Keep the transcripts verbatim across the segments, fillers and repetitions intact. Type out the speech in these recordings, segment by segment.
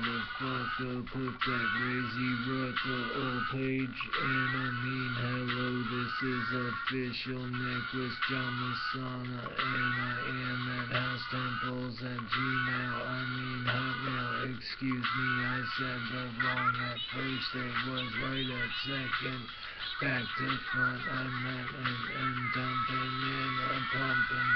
motherfucker, put that crazy record on page. And I mean hello, this is official Nicholas J. Messana, and I am at house temples at Gmail, I mean Hotmail, excuse me, I said that wrong at first, it was right at second, back to front, I'm at and, and dumping and I'm pumping.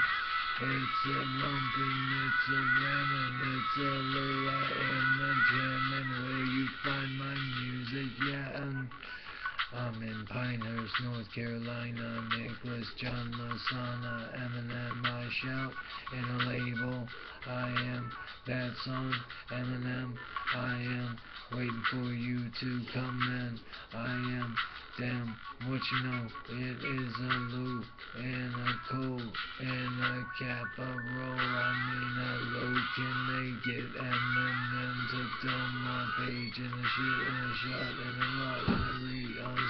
It's a lumping, it's a ramming, it's a lure and a jamming, where you find my music, yeah, and I'm in Pinehurst, North Carolina, Nicholas J. Messana, Eminem, I shout, in a label, I am, that song, Eminem, I am, waiting for you to come in, I am, damn, what you know, it is a loop, and a coat, and a cap, a roll, I mean a low, can they get Eminem to dump my page, and a shit, and a shot, and a lot, and a lead, on up,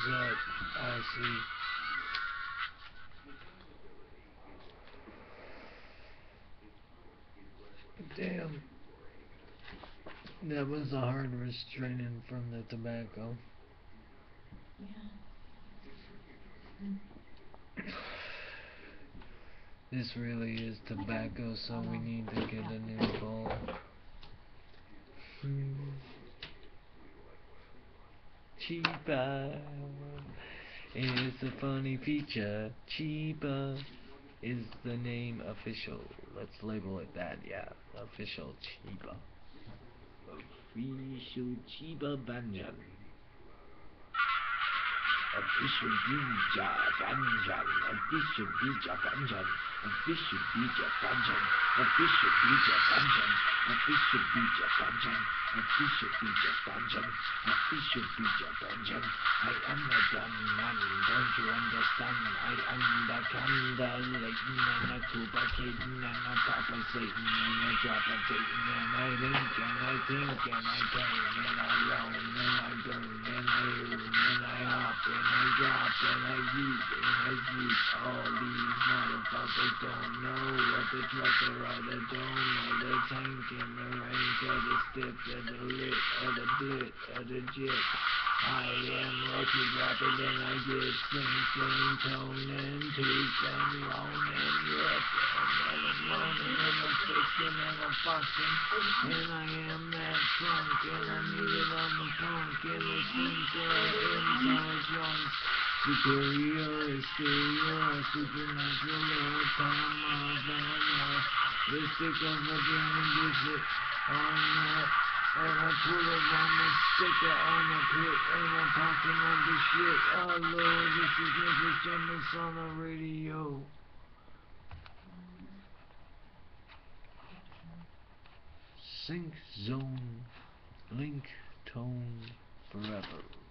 I see. Damn, that was a hard restraining from the tobacco. Yeah. Mm. This really is tobacco, so we need to get a new bowl. Mm. Cheeba is a funny feature. Cheeba is the name official. Let's label it that, yeah. Official Cheeba. Official Cheeba Banjan. Official Bija Banjan. Official Bija Banjan. Official Bija Banjan. Official Bija Banjan. Official Bija Banjan. Official Bija Banjan. Official Bija Banjan. I am a dumb man, don't you understand? I am the candle lighting and a Cuba kitten and a Papa Satan and a drop of Satan, and I think and I think and I turn and I roam and I burn and I own and I hop and I drop and I eat and I eat. All these motherfuckers don't know what the truck are or the dome or the tank and the rank or the stick or the lick or the blit or the jit. I am lucky rapper than I get sing, sing, tone, and tooth, and roan, and rip, and I'm moaning, and I'm fixing, and I'm fucking, and I am that funk, and I need it on the punk, and it seems that inside young, superior, exterior, supernatural, or time of the north, the stick of the brain gives it on that. And I pull up on the sticker on the pit, and I'm talking all this shit. Oh Lord, this is Nicholas J. Messana radio. Sync zone, link tone forever.